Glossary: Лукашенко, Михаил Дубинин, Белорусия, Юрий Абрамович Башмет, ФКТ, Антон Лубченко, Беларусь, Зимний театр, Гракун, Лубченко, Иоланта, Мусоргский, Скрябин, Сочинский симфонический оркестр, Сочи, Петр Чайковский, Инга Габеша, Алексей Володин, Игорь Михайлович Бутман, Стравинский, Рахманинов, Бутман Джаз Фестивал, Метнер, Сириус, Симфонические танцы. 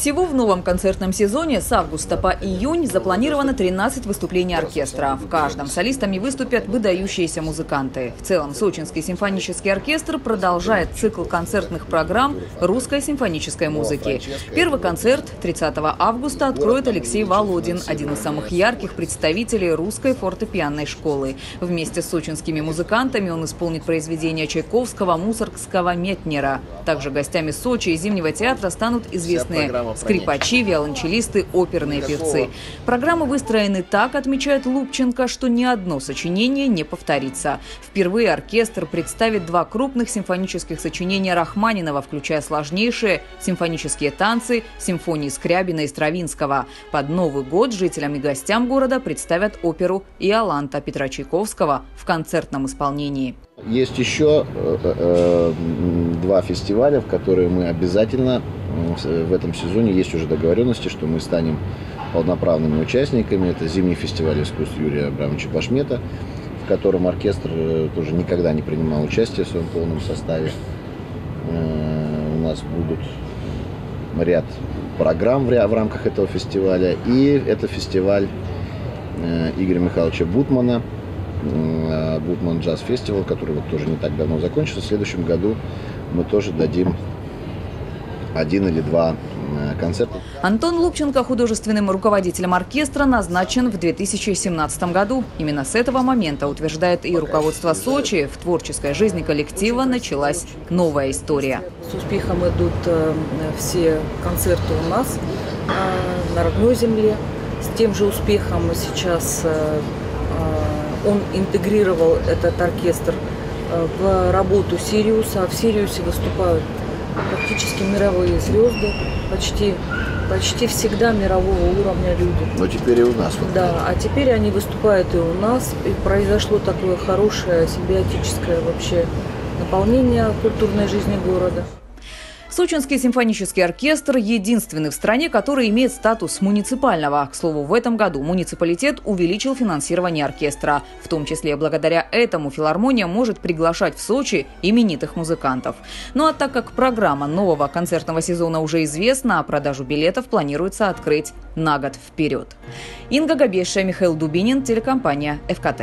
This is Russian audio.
Всего в новом концертном сезоне с августа по июнь запланировано 13 выступлений оркестра. В каждом солистами выступят выдающиеся музыканты. В целом, Сочинский симфонический оркестр продолжает цикл концертных программ русской симфонической музыки. Первый концерт 30 августа откроет Алексей Володин, один из самых ярких представителей русской фортепианной школы. Вместе с сочинскими музыкантами он исполнит произведения Чайковского, Мусоргского, Метнера. Также гостями Сочи и Зимнего театра станут известные скрипачи, виолончелисты, оперные певцы. Программы выстроены так, отмечает Лубченко, что ни одно сочинение не повторится. Впервые оркестр представит два крупных симфонических сочинения Рахманинова, включая сложнейшие «Симфонические танцы», симфонии Скрябина и Стравинского. Под Новый год жителям и гостям города представят оперу «Иоланта» Петра Чайковского в концертном исполнении. Есть еще два фестиваля, в которые мы обязательно в этом сезоне, есть уже договоренности, что мы станем полноправными участниками. Это зимний фестиваль искусств Юрия Абрамовича Башмета, в котором оркестр тоже никогда не принимал участие в своем полном составе. У нас будут ряд программ в рамках этого фестиваля. И это фестиваль Игоря Михайловича Бутмана, Бутман Джаз Фестивал, который вот тоже не так давно закончился. В следующем году мы тоже дадим один или два концерта. Антон Лубченко художественным руководителем оркестра назначен в 2017 году. Именно с этого момента, утверждает и руководство Сочи, в творческой жизни коллектива началась новая история. С успехом идут все концерты у нас на родной земле. С тем же успехом сейчас он интегрировал этот оркестр в работу Сириуса. В Сириусе выступают практически мировые звезды, почти всегда мирового уровня люди. Но теперь и у нас. Да, а теперь они выступают и у нас. И произошло такое хорошее симбиотическое вообще наполнение культурной жизни города. Сочинский симфонический оркестр – единственный в стране, который имеет статус муниципального. К слову, в этом году муниципалитет увеличил финансирование оркестра. В том числе благодаря этому филармония может приглашать в Сочи именитых музыкантов. Ну а так как программа нового концертного сезона уже известна, продажу билетов планируется открыть на год вперед. Инга Габеша, Михаил Дубинин, телекомпания ФКТ.